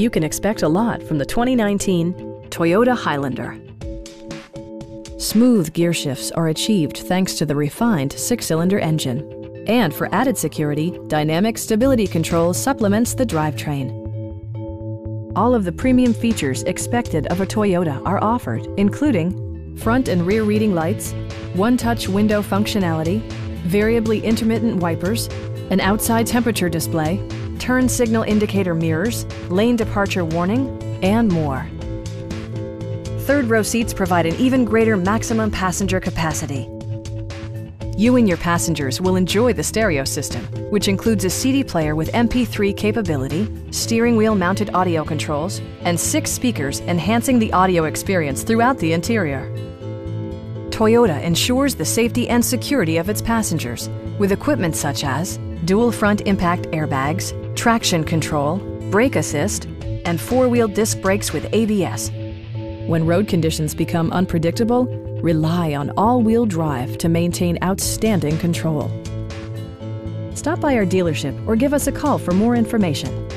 You can expect a lot from the 2019 Toyota Highlander. Smooth gear shifts are achieved thanks to the refined 6-cylinder engine. And for added security, dynamic stability control supplements the drivetrain. All of the premium features expected of a Toyota are offered, including front and rear reading lights, one-touch window functionality, variably intermittent wipers, an outside temperature display, turn signal indicator mirrors, lane departure warning, and more. Third row seats provide an even greater maximum passenger capacity. You and your passengers will enjoy the stereo system, which includes a CD player with MP3 capability, steering wheel mounted audio controls, and 6 speakers enhancing the audio experience throughout the interior. Toyota ensures the safety and security of its passengers with equipment such as dual front impact airbags, traction control, brake assist, and 4-wheel disc brakes with ABS. When road conditions become unpredictable, rely on all-wheel drive to maintain outstanding control. Stop by our dealership or give us a call for more information.